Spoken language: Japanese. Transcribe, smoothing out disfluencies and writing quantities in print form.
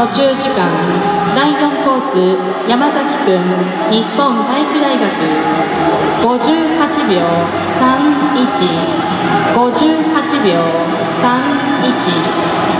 途中時間第4コース山崎君日本体育大学58秒31。